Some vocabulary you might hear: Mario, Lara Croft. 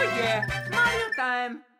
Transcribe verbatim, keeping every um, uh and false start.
yeah, Mario time!